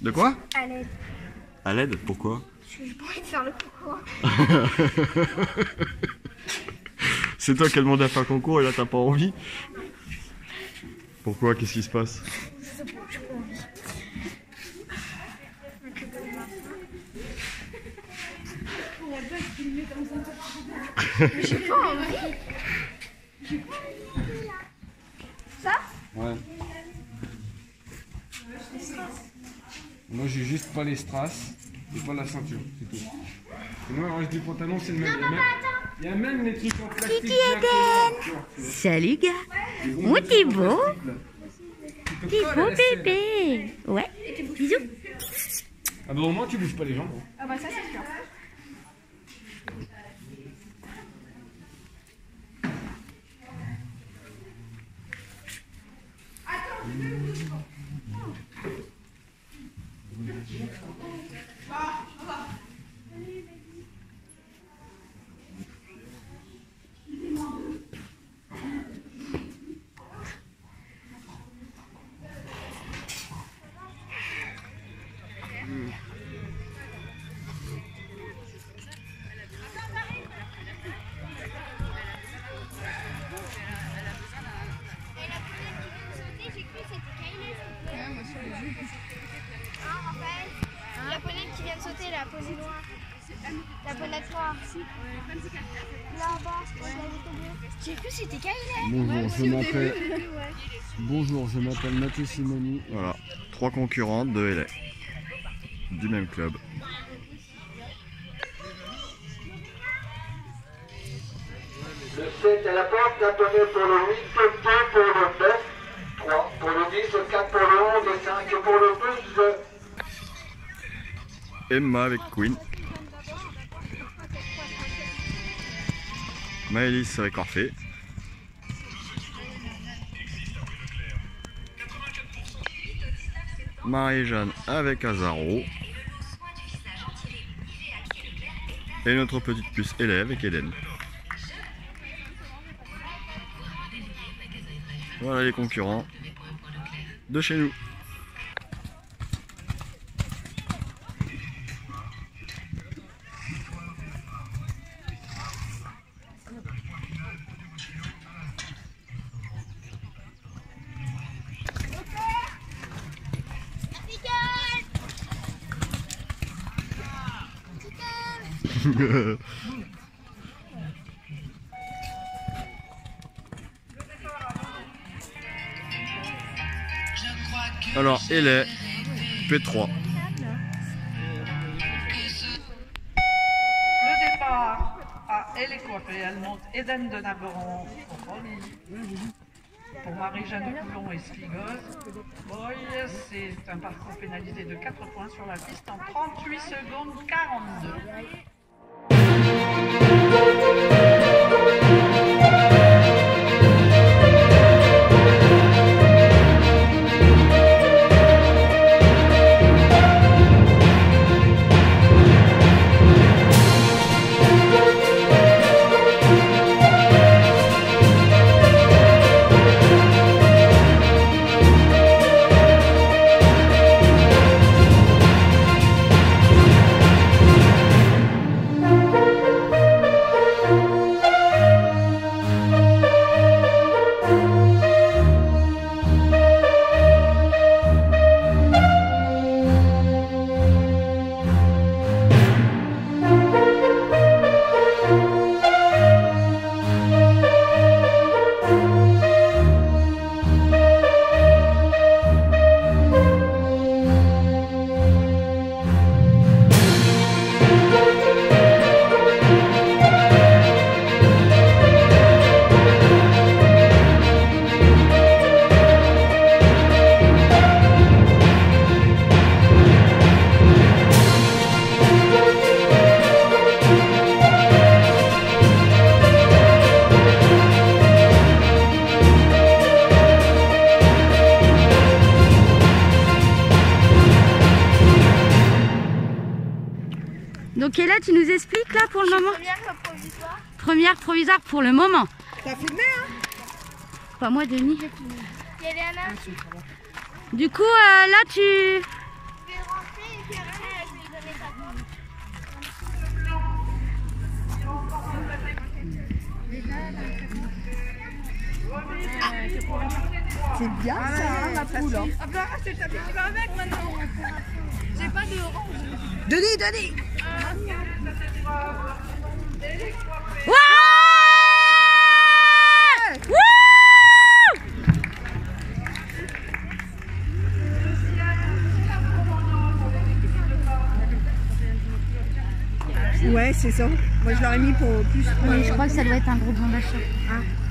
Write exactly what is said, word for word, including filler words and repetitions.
De quoi? À l'aide. À l'aide? Pourquoi? J'ai pas envie de faire le concours. C'est toi qui as demandé à faire concours et là t'as pas envie? Pourquoi? Qu'est-ce qui se passe? Je sais pas, j'ai pas envie. J'ai pas envie. J'ai pas envie. Ça? Ouais. Moi j'ai juste pas les strass et pas la ceinture, c'est tout. Sinon le reste du pantalon c'est le même. Non, papa, attends. Il y a même les trucs en plastique. Kiki Eden. Salut gars. Oh t'es beau. T'es beau bébé. Ouais. Bisous. Ah bah au moins tu bouges pas les jambes. Hein. Ah bah ça c'est bien. La bonnette noire. Là-bas, j'ai cru que c'était Kyle. Bonjour, je m'appelle Mathieu Simoni. Voilà, trois concurrents de L A. Du même club. Le sept à la porte, la première pour le huit, le deux pour le neuf, trois pour le dix, le quatre pour le onze, le cinq pour le douze. Emma avec Quinn. Maëlys avec Orphée. Marie-Jeanne avec Azaro. Et notre petite puce élève avec Eden. Voilà les concurrents de chez nous. Alors, elle est P trois. Le départ à elle est coiffée. Elle monte Eden de Naberon pour Orly. Pour Marie-Jeanne de Coulon et Spigoz. Boy, c'est un parcours pénalisé de quatre points sur la piste en trente-huit secondes quarante-deux. Donc, et là, tu nous expliques là pour le moment? Première provisoire. Première provisoire pour le moment. T'as filmé, hein? Pas moi, Denis. Du coup, euh, là, tu. C'est bien ah, ça, ma poule. Ah bah c'est le tapis qui va avec maintenant. J'ai pas de orange. Denis, Denis ah, ouais ouais ouais. Ouais, c'est ça. Moi, je l'aurais mis pour plus. Oui, je crois que ça doit être un gros bandage. Ah.